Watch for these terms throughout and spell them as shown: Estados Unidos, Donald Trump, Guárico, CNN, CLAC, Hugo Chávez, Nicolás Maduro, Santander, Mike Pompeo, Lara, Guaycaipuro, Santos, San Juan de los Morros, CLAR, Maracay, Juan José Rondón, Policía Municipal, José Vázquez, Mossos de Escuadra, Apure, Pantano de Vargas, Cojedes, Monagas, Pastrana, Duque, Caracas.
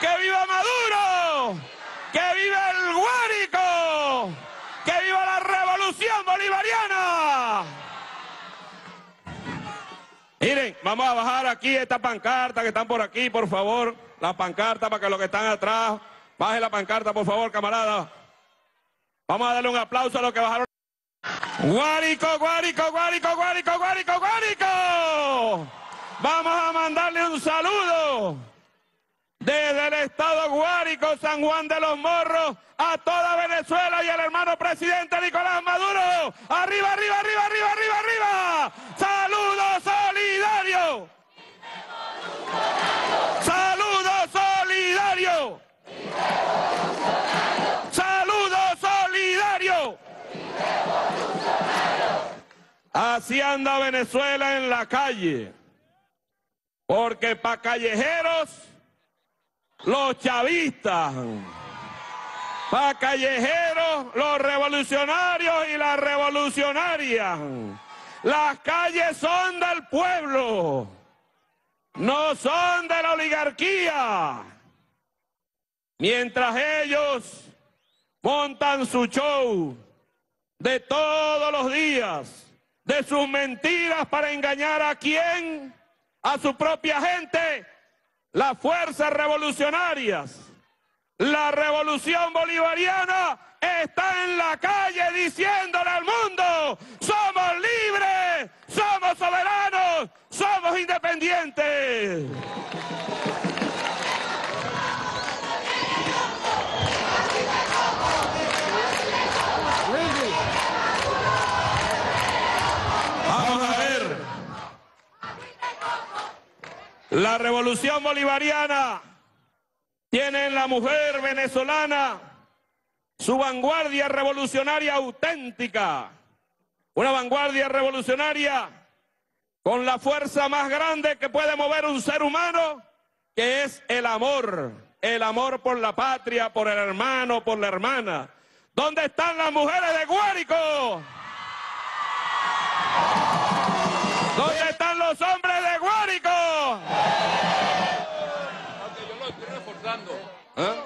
¡Que viva Maduro! ¡Que viva el Guárico! ¡Que viva la revolución bolivariana! Miren, vamos a bajar aquí esta pancarta que están por aquí, por favor. La pancarta para que los que están atrás, bajen la pancarta, por favor, camarada. Vamos a darle un aplauso a los que bajaron. ¡Guárico, Guárico, Guárico, Guárico, Guárico, Guárico! Vamos a mandarle un saludo desde el estado Guárico, San Juan de los Morros, a toda Venezuela y al hermano presidente Nicolás Maduro. ¡Arriba, arriba, arriba, arriba, arriba, arriba! ¡Saludo solidario! ¡Saludo solidario! ¡Saludo solidario! Así anda Venezuela en la calle, porque para callejeros los chavistas, para callejeros los revolucionarios y las revolucionarias. Las calles son del pueblo, no son de la oligarquía. Mientras ellos montan su show de todos los días, de sus mentiras para engañar a quién, a su propia gente, las fuerzas revolucionarias, la revolución bolivariana está en la calle diciéndole al mundo: somos libres, somos soberanos, somos independientes. La revolución bolivariana tiene en la mujer venezolana su vanguardia revolucionaria auténtica, una vanguardia revolucionaria con la fuerza más grande que puede mover un ser humano, que es el amor por la patria, por el hermano, por la hermana. ¿Dónde están las mujeres de Guárico? ¿Dónde están los hombres de Guárico? ¿Eh?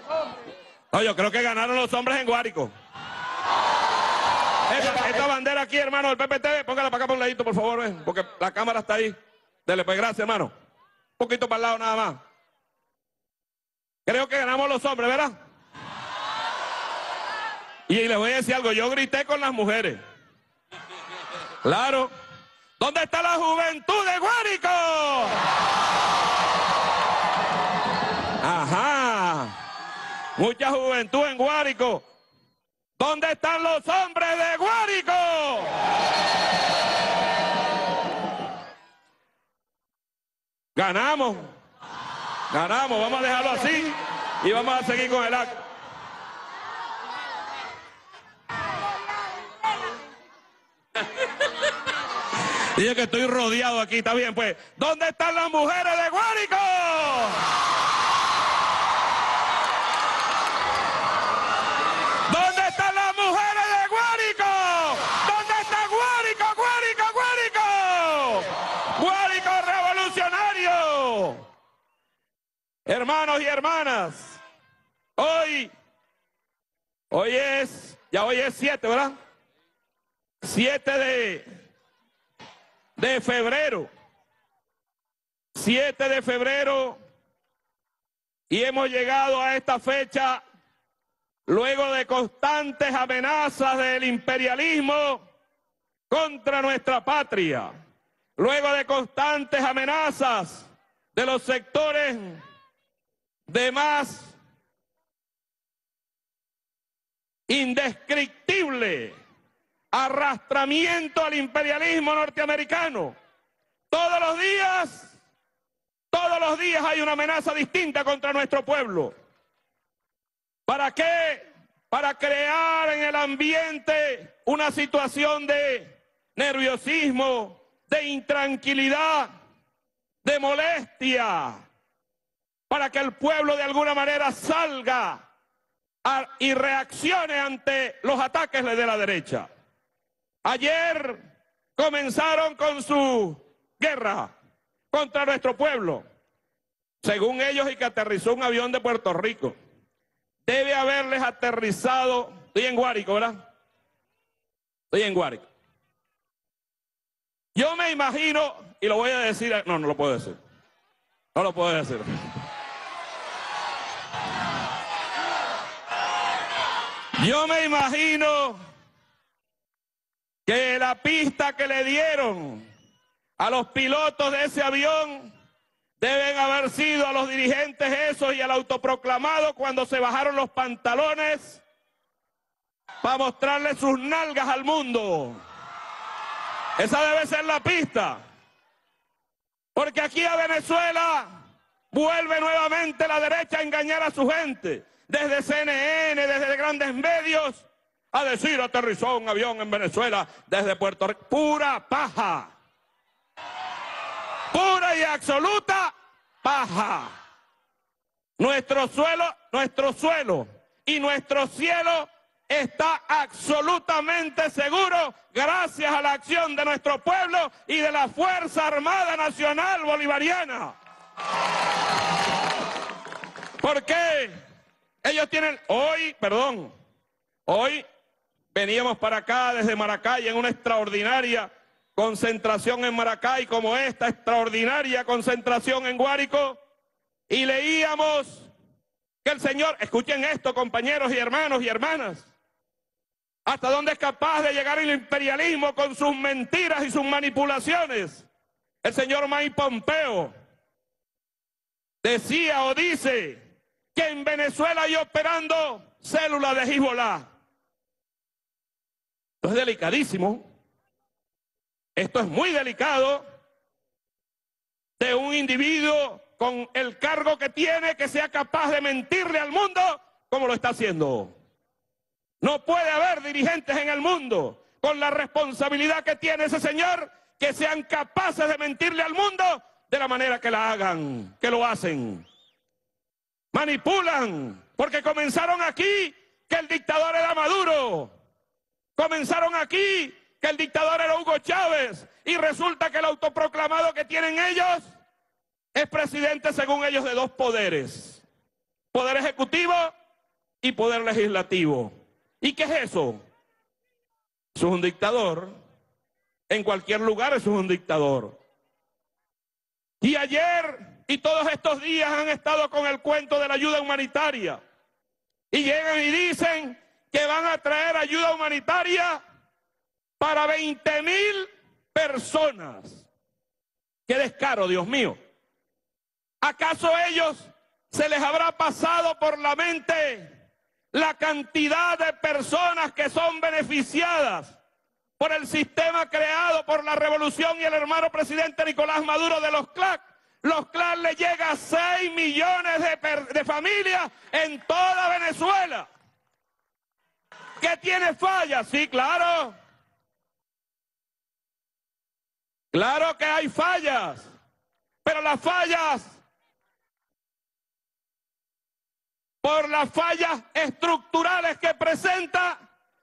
No, yo creo que ganaron los hombres en Guárico. Esta bandera aquí, hermano, del PPT, póngala para acá por un ladito, por favor, ¿ves? Porque la cámara está ahí. Dele, pues, gracias, hermano. Un poquito para el lado nada más. Creo que ganamos los hombres, ¿verdad? Y les voy a decir algo, yo grité con las mujeres. Claro. ¿Dónde está la juventud de Guárico? Mucha juventud en Guárico. ¿Dónde están los hombres de Guárico? Ganamos. Ganamos. Vamos a dejarlo así y vamos a seguir con el acto. Dice que estoy rodeado aquí. Está bien, pues. ¿Dónde están las mujeres de Guárico? Hermanos y hermanas, hoy es 7, ¿verdad? 7 de febrero. 7 de febrero, y hemos llegado a esta fecha luego de constantes amenazas del imperialismo contra nuestra patria, luego de constantes amenazas de los sectores de más indescriptible arrastramiento al imperialismo norteamericano. Todos los días hay una amenaza distinta contra nuestro pueblo. ¿Para qué? Para crear en el ambiente una situación de nerviosismo, de intranquilidad, de molestia, para que el pueblo de alguna manera salga y reaccione ante los ataques de la derecha. Ayer comenzaron con su guerra contra nuestro pueblo. según ellos, y que aterrizó un avión de Puerto Rico. Debe haberles aterrizado, estoy en Guárico, ¿verdad? Estoy en Guárico. Yo me imagino, y lo voy a decir, no lo puedo decir. No lo puedo decir. Yo me imagino que la pista que le dieron a los pilotos de ese avión deben haber sido a los dirigentes esos y al autoproclamado cuando se bajaron los pantalones para mostrarle sus nalgas al mundo. Esa debe ser la pista. Porque aquí a Venezuela vuelve nuevamente la derecha a engañar a su gente. Desde CNN, desde grandes medios, a decir aterrizó un avión en Venezuela desde Puerto Rico. Pura paja. Pura y absoluta paja. Nuestro suelo y nuestro cielo está absolutamente seguro gracias a la acción de nuestro pueblo y de la Fuerza Armada Nacional Bolivariana. ¿Por qué? Ellos tienen, hoy veníamos para acá desde Maracay en una extraordinaria concentración en Maracay, como esta extraordinaria concentración en Guárico, y leíamos que el señor, escuchen esto compañeros y hermanos y hermanas, hasta dónde es capaz de llegar el imperialismo con sus mentiras y sus manipulaciones. El señor Mike Pompeo decía o dice que en Venezuela hay operando células de Hezbollah. Esto es delicadísimo. Esto es muy delicado de un individuo con el cargo que tiene que sea capaz de mentirle al mundo como lo está haciendo. No puede haber dirigentes en el mundo con la responsabilidad que tiene ese señor que sean capaces de mentirle al mundo de la manera que la hagan, que lo hacen. Manipulan, porque comenzaron aquí que el dictador era Maduro, comenzaron aquí que el dictador era Hugo Chávez, y resulta que el autoproclamado que tienen ellos es presidente según ellos de dos poderes, poder ejecutivo y poder legislativo. ¿Y qué es eso? Eso es un dictador, en cualquier lugar eso es un dictador. Y ayer... y todos estos días han estado con el cuento de la ayuda humanitaria. Y llegan y dicen que van a traer ayuda humanitaria para 20.000 personas. ¡Qué descaro, Dios mío! ¿Acaso a ellos se les habrá pasado por la mente la cantidad de personas que son beneficiadas por el sistema creado por la revolución y el hermano presidente Nicolás Maduro de los CLAC? Los CLAR le llega a 6 millones de familias en toda Venezuela. ¿Qué tiene fallas? Sí, claro. Claro que hay fallas. Pero las fallas, por las fallas estructurales que presenta,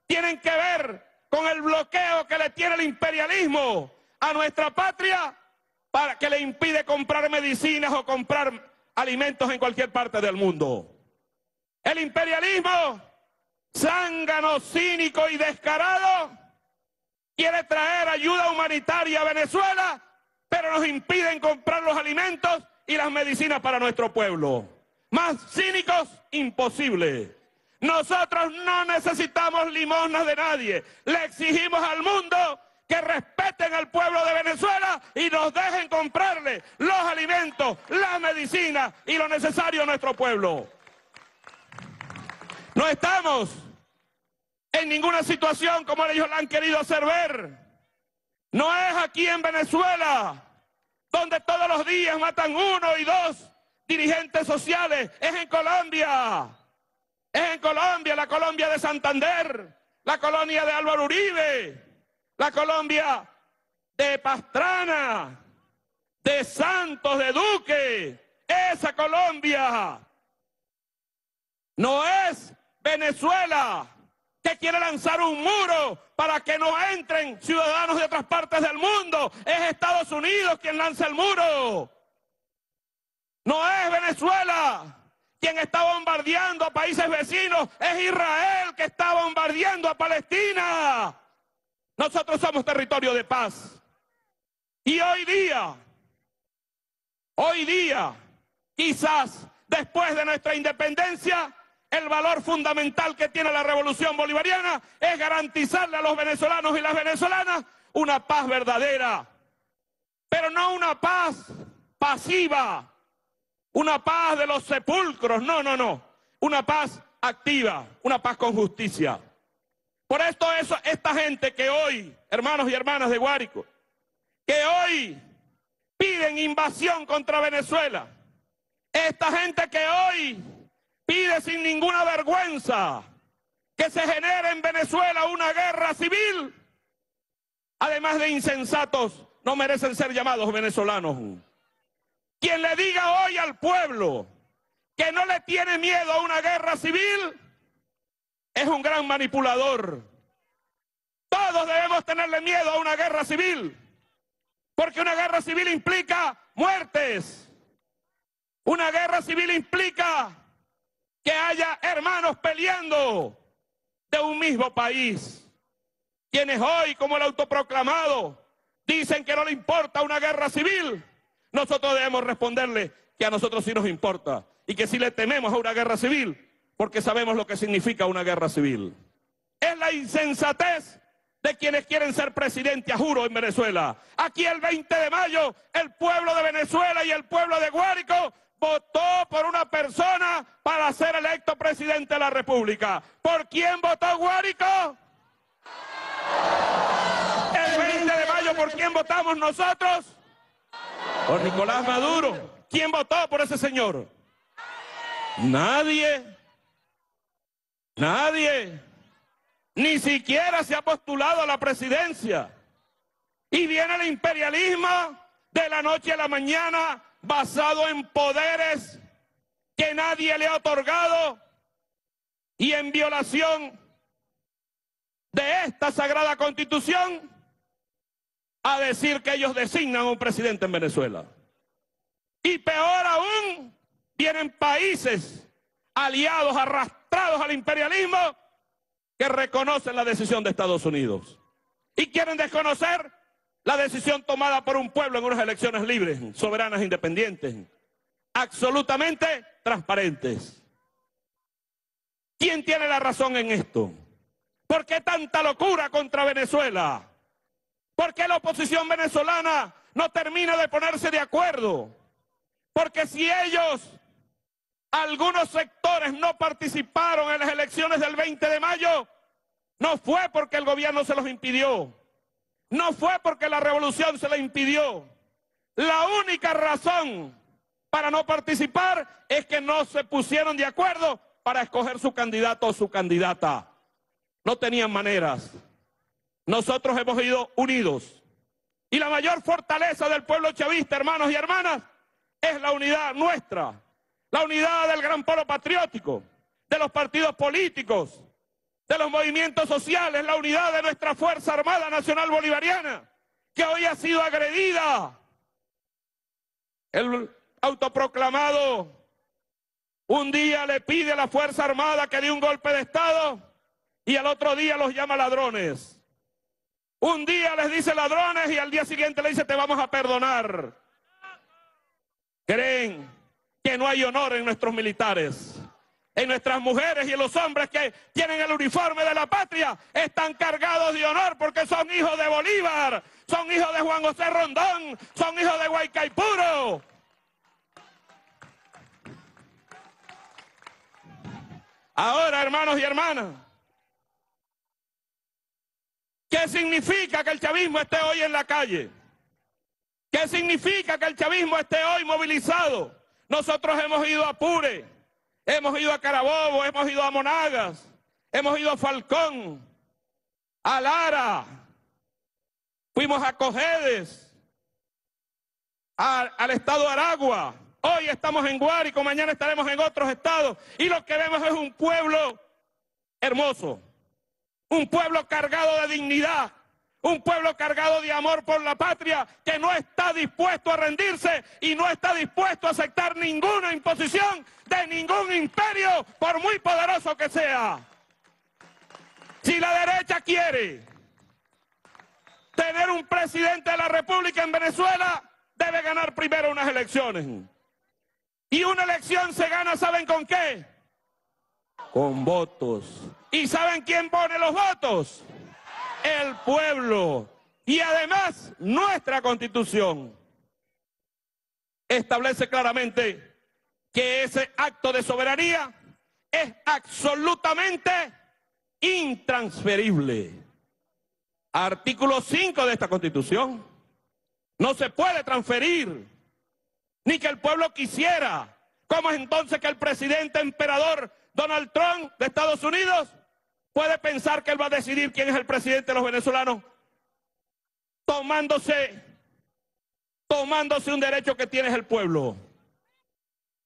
tienen que ver con el bloqueo que le tiene el imperialismo a nuestra patria, para que le impide comprar medicinas o comprar alimentos en cualquier parte del mundo. El imperialismo, zángano, cínico y descarado, quiere traer ayuda humanitaria a Venezuela, pero nos impiden comprar los alimentos y las medicinas para nuestro pueblo. Más cínicos, imposible. Nosotros no necesitamos limosnas de nadie. Le exigimos al mundo que respeten al pueblo de Venezuela y nos dejen comprarle los alimentos, las medicinas y lo necesario a nuestro pueblo. No estamos en ninguna situación como ellos la han querido hacer ver. No es aquí en Venezuela, donde todos los días matan uno y dos dirigentes sociales. Es en Colombia. Es en Colombia, la Colombia de Santander, la colonia de Álvaro Uribe, la Colombia de Pastrana, de Santos, de Duque. Esa Colombia no es Venezuela, que quiere lanzar un muro para que no entren ciudadanos de otras partes del mundo. Es Estados Unidos quien lanza el muro. No es Venezuela quien está bombardeando a países vecinos, es Israel que está bombardeando a Palestina. Nosotros somos territorio de paz. Y hoy día, quizás después de nuestra independencia, el valor fundamental que tiene la revolución bolivariana es garantizarle a los venezolanos y las venezolanas una paz verdadera, pero no una paz pasiva, una paz de los sepulcros, no, una paz activa, una paz con justicia. Por esto esta gente que hoy, hermanos y hermanas de Guárico, que hoy piden invasión contra Venezuela, esta gente que hoy pide sin ninguna vergüenza que se genere en Venezuela una guerra civil, además de insensatos, no merecen ser llamados venezolanos. Quien le diga hoy al pueblo que no le tiene miedo a una guerra civil es un gran manipulador. Todos debemos tenerle miedo a una guerra civil, porque una guerra civil implica muertes. Una guerra civil implica que haya hermanos peleando de un mismo país. Quienes hoy, como el autoproclamado, dicen que no le importa una guerra civil, nosotros debemos responderle que a nosotros sí nos importa y que sí le tememos a una guerra civil, porque sabemos lo que significa una guerra civil. Es la insensatez de quienes quieren ser presidente a juro en Venezuela. Aquí el 20 de mayo, el pueblo de Venezuela y el pueblo de Guárico votó por una persona para ser electo presidente de la República. ¿Por quién votó Guárico? El 20 de mayo, ¿por quién votamos nosotros? Por Nicolás Maduro. ¿Quién votó por ese señor? Nadie. Ni siquiera se ha postulado a la presidencia. Y viene el imperialismo de la noche a la mañana, basado en poderes que nadie le ha otorgado y en violación de esta sagrada constitución, a decir que ellos designan a un presidente en Venezuela. Y peor aún, vienen países aliados, arrastrados al imperialismo, que reconocen la decisión de Estados Unidos y quieren desconocer la decisión tomada por un pueblo en unas elecciones libres, soberanas, independientes, absolutamente transparentes. ¿Quién tiene la razón en esto? ¿Por qué tanta locura contra Venezuela? ¿Por qué la oposición venezolana no termina de ponerse de acuerdo? Porque si ellos, algunos sectores, no participaron en las elecciones del 20 de mayo, no fue porque el gobierno se los impidió. No fue porque la revolución se la impidió. La única razón para no participar es que no se pusieron de acuerdo para escoger su candidato o su candidata. No tenían maneras. Nosotros hemos ido unidos. Y la mayor fortaleza del pueblo chavista, hermanos y hermanas, es la unidad nuestra. La unidad del gran polo patriótico, de los partidos políticos, de los movimientos sociales, la unidad de nuestra Fuerza Armada Nacional Bolivariana, que hoy ha sido agredida. El autoproclamado un día le pide a la Fuerza Armada que dé un golpe de Estado y al otro día los llama ladrones. Un día les dice ladrones y al día siguiente le dice te vamos a perdonar. Creen que no hay honor en nuestros militares. En nuestras mujeres y en los hombres que tienen el uniforme de la patria, están cargados de honor porque son hijos de Bolívar, son hijos de Juan José Rondón, son hijos de Guaycaipuro. Ahora, hermanos y hermanas, ¿qué significa que el chavismo esté hoy en la calle? ¿Qué significa que el chavismo esté hoy movilizado? Nosotros hemos ido a Apure, hemos ido a Carabobo, hemos ido a Monagas, hemos ido a Falcón, a Lara, fuimos a Cojedes, al estado de Aragua. Hoy estamos en Guárico, mañana estaremos en otros estados. Y lo que vemos es un pueblo hermoso, un pueblo cargado de dignidad, Un pueblo cargado de amor por la patria que no está dispuesto a rendirse y no está dispuesto a aceptar ninguna imposición de ningún imperio, por muy poderoso que sea. Si la derecha quiere tener un presidente de la República en Venezuela, debe ganar primero unas elecciones. Y una elección se gana, ¿saben con qué? Con votos. ¿Y saben quién pone los votos? El pueblo. Y además, nuestra Constitución establece claramente que ese acto de soberanía es absolutamente intransferible. Artículo 5 de esta Constitución. No se puede transferir, ni que el pueblo quisiera. ¿Cómo es entonces que el presidente emperador Donald Trump de Estados Unidos puede pensar que él va a decidir quién es el presidente de los venezolanos, tomándose un derecho que tiene el pueblo?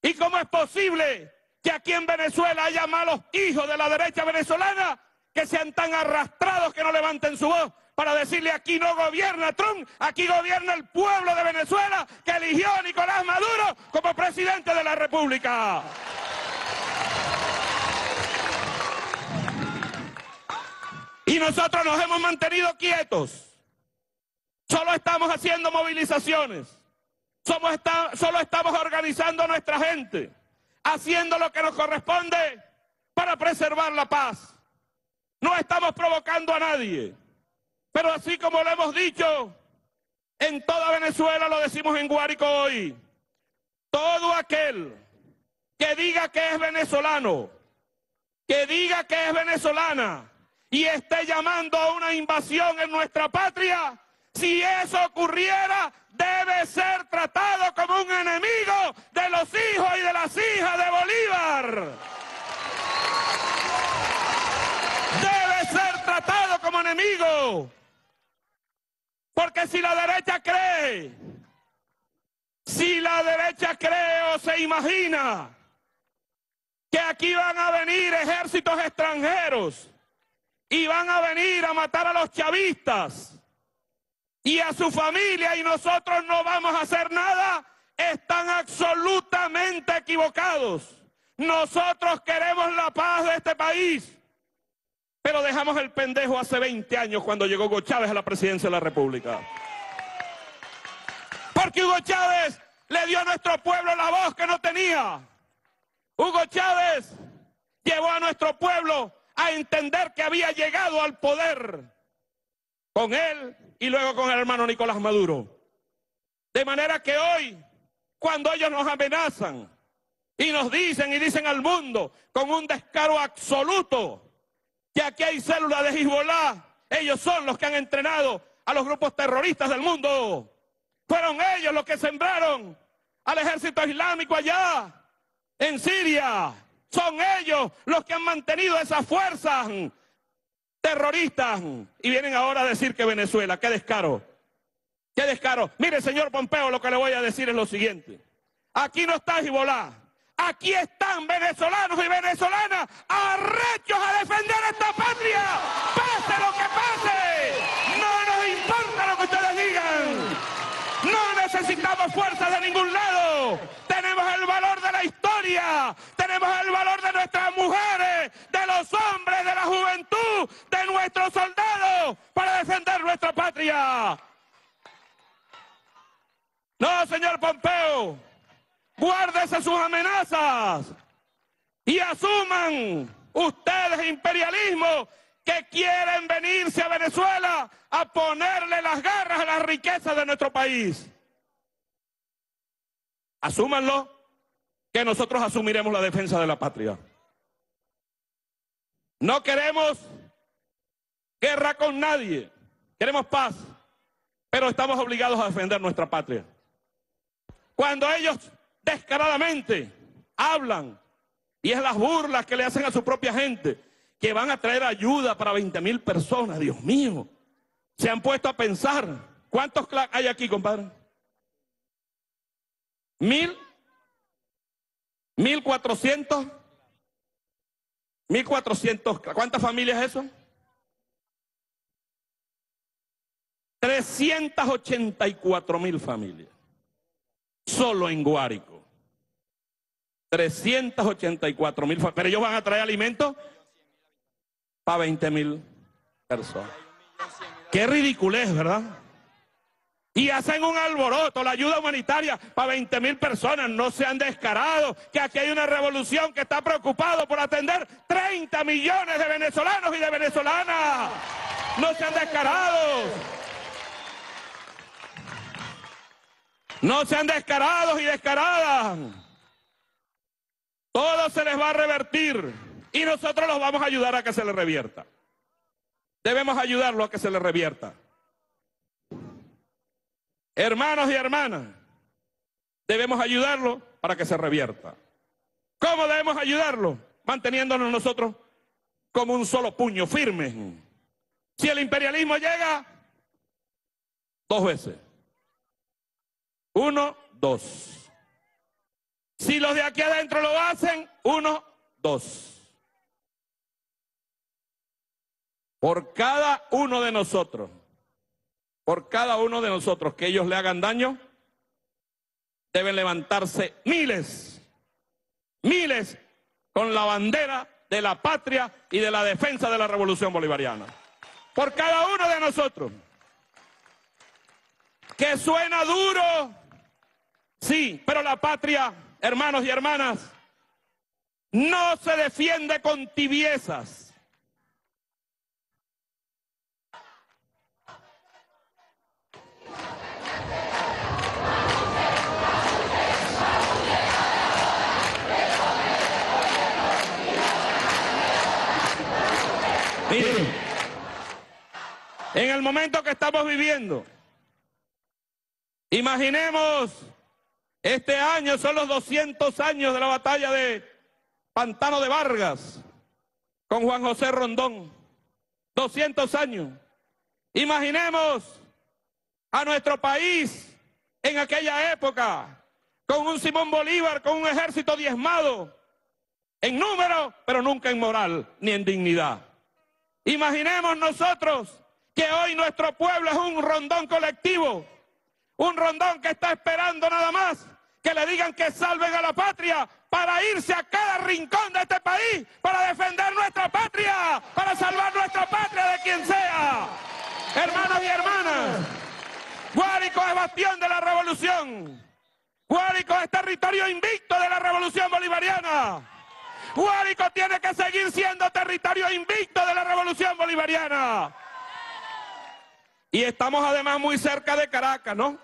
¿Y cómo es posible que aquí en Venezuela haya malos hijos de la derecha venezolana que sean tan arrastrados que no levanten su voz para decirle: aquí no gobierna Trump, aquí gobierna el pueblo de Venezuela que eligió a Nicolás Maduro como presidente de la República? Y nosotros nos hemos mantenido quietos, solo estamos haciendo movilizaciones, solo estamos organizando a nuestra gente, haciendo lo que nos corresponde para preservar la paz. No estamos provocando a nadie, pero así como lo hemos dicho en toda Venezuela, lo decimos en Guárico hoy: todo aquel que diga que es venezolano, que diga que es venezolana, y esté llamando a una invasión en nuestra patria, si eso ocurriera, debe ser tratado como un enemigo de los hijos y de las hijas de Bolívar. Debe ser tratado como enemigo. Porque si la derecha cree, o se imagina que aquí van a venir ejércitos extranjeros y van a venir a matar a los chavistas y a su familia, y nosotros no vamos a hacer nada, están absolutamente equivocados. Nosotros queremos la paz de este país, pero dejamos el pendejo hace 20 años cuando llegó Hugo Chávez a la presidencia de la República. Porque Hugo Chávez le dio a nuestro pueblo la voz que no tenía. Hugo Chávez llevó a nuestro pueblo a entender que había llegado al poder con él y luego con el hermano Nicolás Maduro. De manera que hoy, cuando ellos nos amenazan y nos dicen y dicen al mundo con un descaro absoluto que aquí hay células de Hezbollah, ellos son los que han entrenado a los grupos terroristas del mundo. Fueron ellos los que sembraron al ejército islámico allá en Siria. Son ellos los que han mantenido esas fuerzas terroristas. Y vienen ahora a decir que Venezuela, qué descaro, qué descaro. Mire, señor Pompeo, lo que le voy a decir es lo siguiente: aquí no está Hezbollah, aquí están venezolanos y venezolanas arrechos a defender esta patria, pase lo que pase. No nos importa lo que ustedes digan, no necesitamos fuerzas de ningún lado. Tenemos el valor de la historia, tenemos el valor de nuestras mujeres, de los hombres, de la juventud, de nuestros soldados, para defender nuestra patria. No, señor Pompeo, guárdese sus amenazas y asuman ustedes, imperialismo, que quieren venirse a Venezuela a ponerle las garras a las riquezas de nuestro país. Asúmanlo, que nosotros asumiremos la defensa de la patria. No queremos guerra con nadie, queremos paz, pero estamos obligados a defender nuestra patria. Cuando ellos descaradamente hablan, y es las burlas que le hacen a su propia gente, que van a traer ayuda para 20.000 personas, Dios mío, se han puesto a pensar, ¿cuántos CLAC hay aquí, compadre? 1.400, 1.400, ¿cuántas familias eso? 384.000 familias, solo en Guárico. 384.000 familias, pero ellos van a traer alimentos para 20.000 personas. Qué ridiculez, ¿verdad? Y hacen un alboroto, la ayuda humanitaria para 20.000 personas. No sean descarados, que aquí hay una revolución que está preocupado por atender 30 millones de venezolanos y de venezolanas. No sean descarados. No sean descarados y descaradas. Todo se les va a revertir y nosotros los vamos a ayudar a que se les revierta. Debemos ayudarlo a que se les revierta. Hermanos y hermanas, debemos ayudarlo para que se revierta. ¿Cómo debemos ayudarlo? Manteniéndonos nosotros como un solo puño, firmes. Si el imperialismo llega, dos veces. Uno, dos. Si los de aquí adentro lo hacen, uno, dos. Por cada uno de nosotros. Por cada uno de nosotros que ellos le hagan daño, deben levantarse miles, miles con la bandera de la patria y de la defensa de la revolución bolivariana. Por cada uno de nosotros. Que suena duro, sí, pero la patria, hermanos y hermanas, no se defiende con tibiezas. Miren, en el momento que estamos viviendo, imaginemos, este año son los 200 años de la batalla de Pantano de Vargas con Juan José Rondón, 200 años. Imaginemos a nuestro país en aquella época, con un Simón Bolívar, con un ejército diezmado, en número, pero nunca en moral ni en dignidad. Imaginemos nosotros que hoy nuestro pueblo es un rondón colectivo, un rondón que está esperando nada más que le digan que salven a la patria para irse a cada rincón de este país, para defender nuestra patria, para salvar nuestra patria de quien sea. Hermanos y hermanas, Guárico es bastión de la revolución. Guárico es territorio invicto de la revolución bolivariana. Guárico tiene que seguir siendo territorio invicto de la revolución bolivariana. Y estamos además muy cerca de Caracas, ¿no?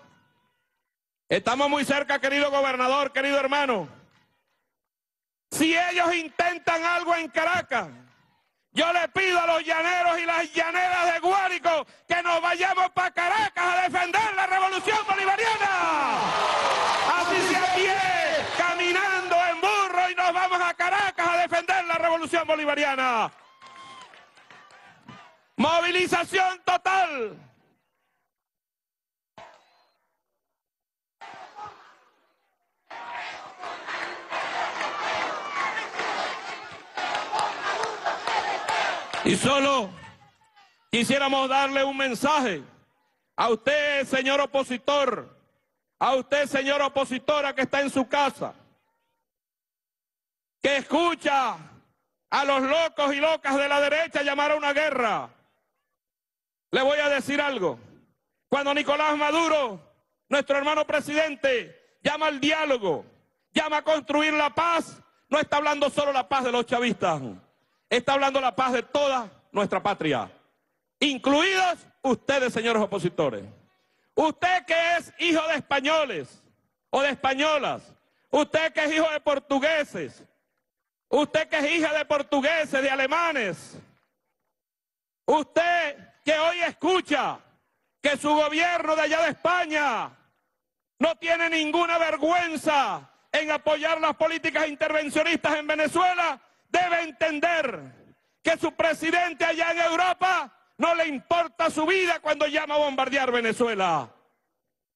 Estamos muy cerca, querido gobernador, querido hermano. Si ellos intentan algo en Caracas, yo le pido a los llaneros y las llaneras de Guárico que nos vayamos para Caracas a defender la revolución bolivariana. Así sea bien, caminando en burro, y nos vamos a Caracas a defender la revolución bolivariana. Movilización total. Y solo quisiéramos darle un mensaje a usted, señor opositor, a usted, señora opositora que está en su casa, que escucha a los locos y locas de la derecha llamar a una guerra. Le voy a decir algo. Cuando Nicolás Maduro, nuestro hermano presidente, llama al diálogo, llama a construir la paz, no está hablando solo la paz de los chavistas. Está hablando la paz de toda nuestra patria, incluidos ustedes, señores opositores. Usted que es hijo de españoles o de españolas, usted que es hijo de portugueses, usted que es hija de portugueses, de alemanes, usted que hoy escucha que su gobierno de allá de España no tiene ninguna vergüenza en apoyar las políticas intervencionistas en Venezuela, debe entender que su presidente allá en Europa no le importa su vida cuando llama a bombardear Venezuela.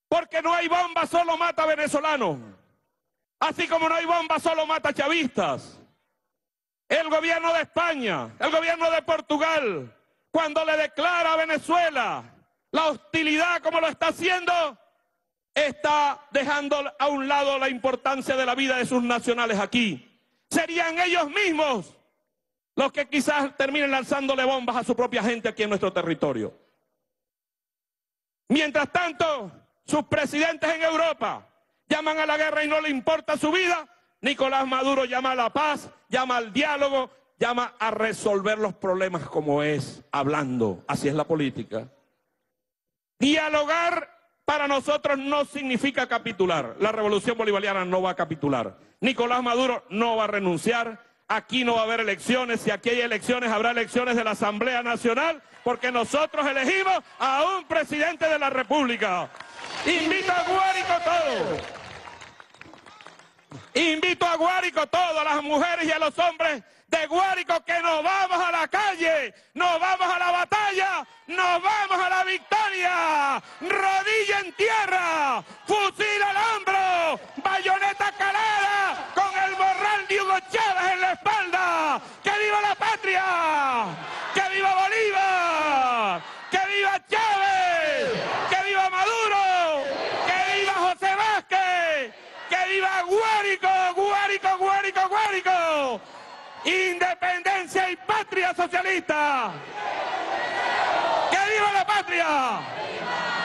Porque no hay bomba, solo mata venezolanos. Así como no hay bomba, solo mata chavistas. El gobierno de España, el gobierno de Portugal, cuando le declara a Venezuela La hostilidad, como lo está haciendo, está dejando a un lado la importancia de la vida de sus nacionales aquí. Serían ellos mismos los que quizás terminen lanzándole bombas a su propia gente aquí en nuestro territorio. Mientras tanto, sus presidentes en Europa llaman a la guerra y no le importa su vida. Nicolás Maduro llama a la paz, llama al diálogo, llama a resolver los problemas como es, hablando. Así es la política. Dialogar para nosotros no significa capitular. La revolución bolivariana no va a capitular. Nicolás Maduro no va a renunciar. Aquí no va a haber elecciones. Si aquí hay elecciones, habrá elecciones de la Asamblea Nacional, porque nosotros elegimos a un presidente de la República. Invito a Guárico todo. Invito a Guárico todo, a las mujeres y a los hombres de Guárico, que nos vamos a la calle, nos vamos a la batalla, nos vamos a la victoria. Rodilla en tierra, fusil al hombro, bayoneta calada, con el morral de Hugo Chávez en la espalda. ¡Que viva la patria! ¡Que viva Bolívar! ¡Que viva Chávez! ¡Que viva Maduro! ¡Que viva José Vázquez! ¡Que viva Guárico! ¡Guárico, Guárico, Guárico! ¡Independencia y patria socialista! ¡Que viva la patria!